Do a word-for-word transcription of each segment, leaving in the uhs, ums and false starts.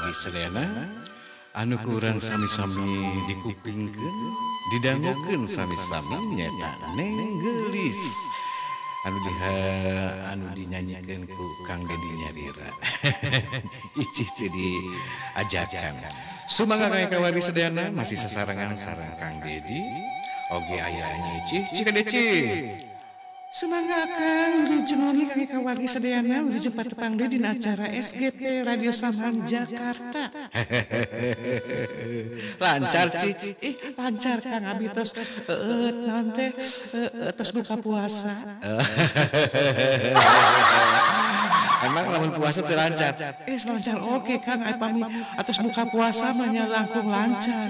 Asli sedena, anu kurang sami-sami dikupingkan, didangokan sami-sami nyata nenggelis. Anu diha, anu dinyanyikan ku Kang Dedi Nyarira. Icih tadi ajakan. Sumangga kaya kawari sedena, masih sasarangan sarang Kang Dedi. Oge ayahnya icih, cika decih. Sumangga akan dijenungi kami kawargi sedayana udah jumpa tepang di acara S G P Radio Samhan Jakarta. Lancar Ci, ih lancar Kang Abi tos nanti tos buka puasa. Emang lamun puasa terlancar. Eh lancar oke Kang ai pamit atos buka puasa mah langkung lancar.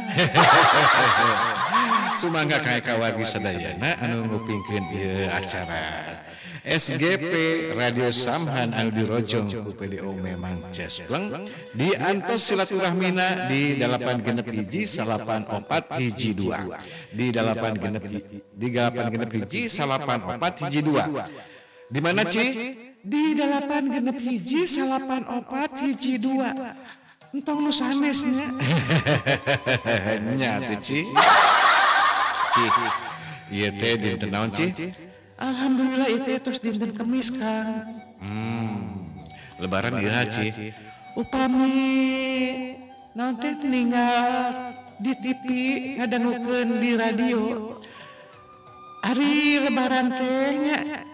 Sumangga kaya kawargi sadayana anu ngupingkeun ieu acara S G P Radio Samhan anu dirojong ku P D O memang Cespleng di antos silaturahmina di dalapan genep hiji salapan opat hiji dua di dalapan genep di dalapan genep hiji salapan opat hiji dua di mana Ci di dalapan genep hiji salapan opat hiji dua entong nu sanesnya nya teh Ci. Ci, iya teh dinten naon Ci? Alhamdulillah itu terus dinten Kemis Kang. Hmm, lebaran iya Ci. Upami naon teh ninggal di T V ngadangukeun di radio. Ari lebaran tehnya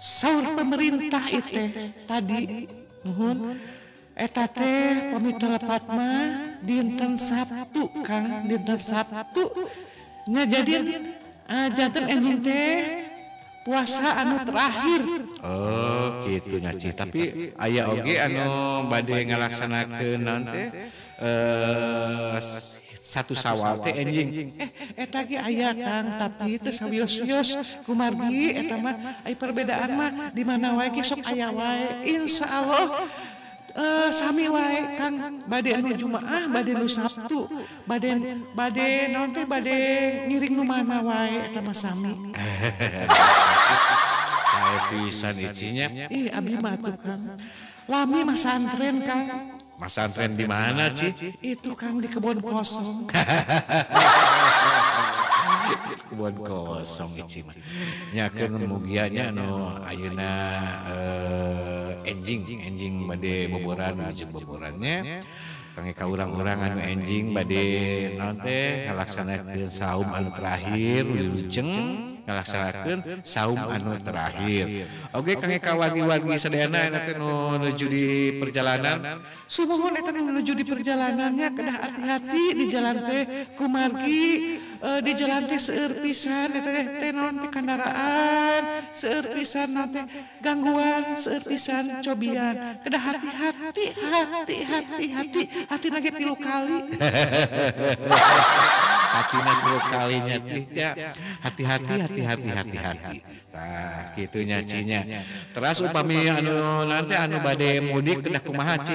sahur pemerintah itu tadi nuhun. Eta teh pamit lepat mah dinten Sabtu Kang, dinten Sabtu nya jadian uh, janten enjing teh puasa anu terakhir. Oh kitu nya Ci, tapi aya oge anu bade ngalaksanakeun naon teh uh, satu sawal teh enjing. Eh eta ge aya Kang, tapi teu sawios-wios kumargi eta mah ai perbedaan mah di mana wae ge sok aya wae insyaallah. Uh, sami wae Kang, bade nu Jumaah, bade nu Sabtu, bade bade naon teh bade ngiring nu mana wae eta mah sami. Sae pisan icinya. Ih abdi mah tuh Kang. Lami mah santren Kang. Mah santren di mana Ci? Itu Kang di kebun kosong. Kebun kosong Ici mah. Nya keun mugianya anu ayeuna enjing enjing bade boboran jeung boborannya kangge ka urang-urang anu enjing bade naon teh ngalaksanakeun saum anu terakhir wilujeng ngalaksanakeun saum anu terakhir. Oge kangge ka wargi-wargi sadayana eta nu nuju di perjalanan sumuhun eta nu nuju di perjalanannya kedah hati-hati di jalan teh kumargi Uh, di jalan teh seueur pisan eta teh naon teh kendaraan seueur pisan teh gangguan seueur pisan cobian kedah hati-hati hati-hati hati hatina ge tilu kali hatina tilu kali nya teh hati-hati hati-hati hati-hati tah kitu nya cinya teras upami anu nanti anu bade mudik kedah kumaha Ci.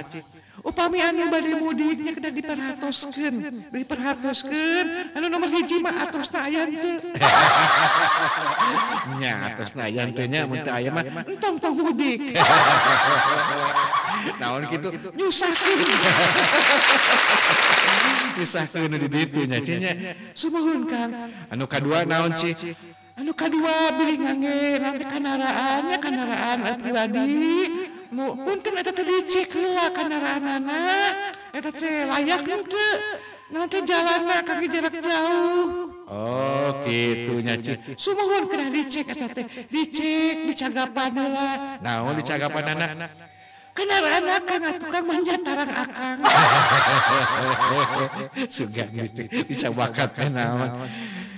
Upami anu bade mudiknya kada diperhatoskeun, diperhatoskeun anu nomor hiji mah atosna aya henteu. Nya atosna aya henteu nya mun teu aya mah entong tong mudik. Naon kitu nyusahkeun. Nyusahkeun di ditu nya Ci nya. Sumuhun Kang. Anu kadua naon Ci? Anu kadua bilih ngangge nanti kanaraannya kanaraan pribadi. Mu punten eta teh dicek heula kendaraanna eta teh layak henteu nanti jalanna kaki jarak jauh. Oh kitu nya Ci, sumuhun kedah dicek eta teh dicek dicagapan heula. Naon dicagapanana? Kendaraan akang atuh Kang manjat tarang akang. Sugih dicabakan teh naon?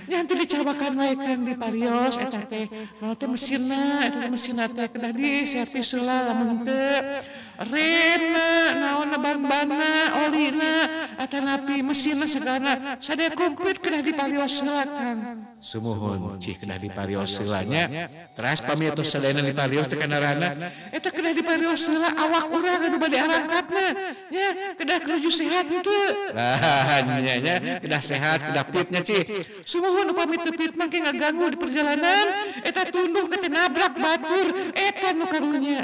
Nya henteu dicabakan wae Kang di parios eta teh. Naon teh mesinna, eta mesinna teh kedah di servis heula lamun teu rena naonna ban-banna olina atanapi mesinna sagana sadaya komplit kedah di parios heula Kang. Sumuhun Ci, kedah di parios heula nya. Teras pami tos sadayana di parios teh kendaraanna eta kedah di parios heula awak urang anu bade arangkatna nya kedah keruju sehat henteu. Lah nya nya kedah sehat kedah pitnya Ci. Sumuhun nuhun upami teu fitnah ke ngaganggu di perjalanan, eta tunduh ke nabrak batur, eta nu karunya.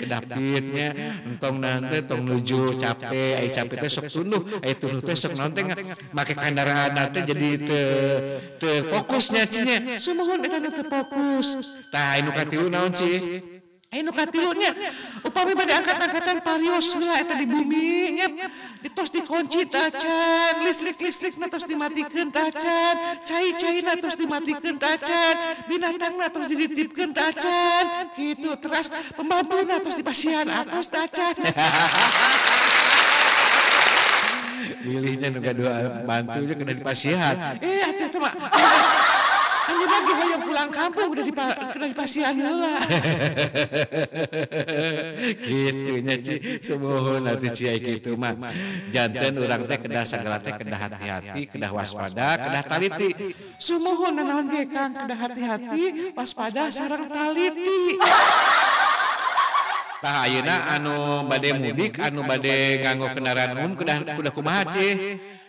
Kedapitnya entong nanti tong nuju capek, ai capek teh sok tunduh, ai tunduh teh sok naon teh make kendaraan teh jadi teu teu fokusnya cinya. Sumuhun eta nu teu fokus. Tah anu katilu naon sih? Ayo katilunya, upami pada angkat-angkatan parios lah eta di bumi, nyep, ditos dikunci tacan, listrik-listrik na tos dimatikan tacan, cai-cai na tos dimatikan tacan, binatang na tos dititipkan tacan, gitu teras pembantu na tos dipasihan atos tacan. Pilihnya nuga dua bantu aja kena dipasihan. Eh, hati-hati mak. Anjir lagi hoyong pulang kampung udah dipa, kena dipasihan heula. Kitu nya ci sumuhun atuh ci kitu mah. Janten urang teh kedah sagala teh kedah hati-hati, kedah waspada, kedah taliti. Sumuhun nanaon ge Kang, kedah hati-hati, waspada sareng taliti. Tah ayeuna anu bade mudik, anu bade ganggu kendaraan umum kedah kuda kumaha ci?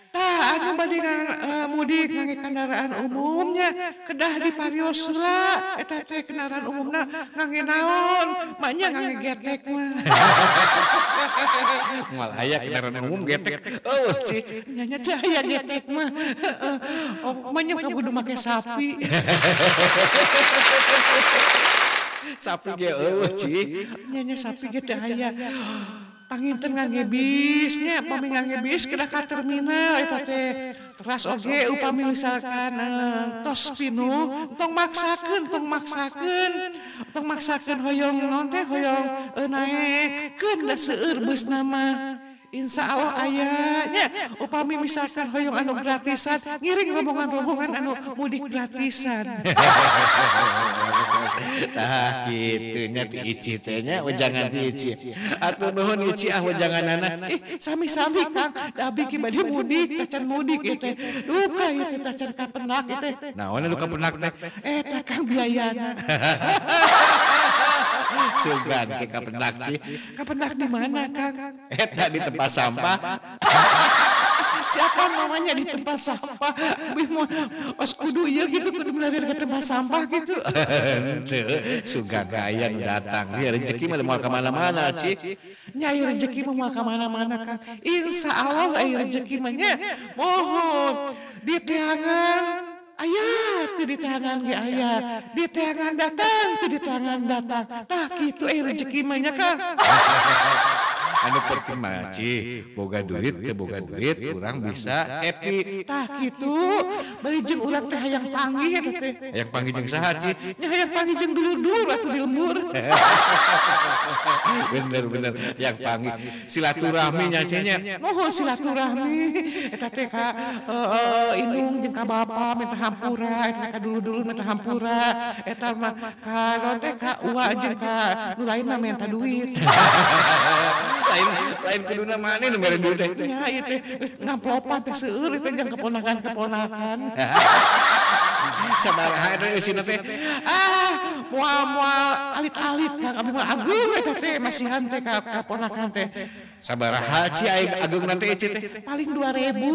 Tah anu bade uh, mudik ngangge kendaraan umumnya kedah di parios heula eta teh kendaraan umumna ngangge naon maknya ngangge getek mah. Moal aya kendaraan umum getek eueuh cih nya teh aya getek mah heeh omanya kudu make sapi. Sapi ge eueuh cih nya sapi ge teh aya. Panginten ngangge bisnya, upami ngangge bis kedah ka terminal eta teh. Teras oge upami misalkan tos pinuh, tong maksakeun, tong maksakeun, tong maksakeun hoyong naon teh hoyong naekkeun da seueur beusna mah. Insyaallah ayahnya upami misalkan hoyong anu gratisan ngiring rombongan-rombongan anu mudik gratisan. Tah kitu nya ti ici teh nya jangan ti ici atuh nuhun ici ah janganana ih sami-sami Kang da abi ki bade mudik tacan mudik ieu teh duka ieu teh tacan kapenak ieu teh naon anu kapenak teh eta Kang biayana. Sugan ke kapenak ci kapenak di mana Kang eta di tempat sampah. Siapa namanya di tempat sampah bimo os kudu ieu gitu kudu melarian ke tempat sampah gitu teu sugan hayang datang ieu rezeki mah moal ka mana-mana ci nya ieu rezeki mah moal ka mana-mana Kang insyaallah ieu rezeki mah nya mohon di tangan ayah, tuh di tangan ge ayah, di tangan datang, tuh di tangan datang. Tah kitu eh rezeki mah nya Kang. Anu penting mah ci, boga duit teh boga duit, urang bisa happy. Tah kitu, bari jeung urang teh hayang panggih eta teh. Hayang panggih jeung saha ci? Nya hayang panggih jeung dulur-dulur atuh di lembur. Bener-bener yang panggih silaturahmi nya ci nya. Moho silaturahmi eta teh ka heeh indung jeung ka bapa minta hampura eta ka dulu-dulu minta hampura eta mah ka teh ka uwa jeung ka nu lain mah minta duit. Lain lain kuduna mane nu mere duit teh nya ieu teh geus ngamplopan teh seueur teh jeung keponakan-keponakan. Sabaraha eta isina teh ah moal-moal alit-alit Kang abi mah agung eta teh masihan teh ka keponakan teh sabaraha ci aing agung nanti teh paling dua ribu.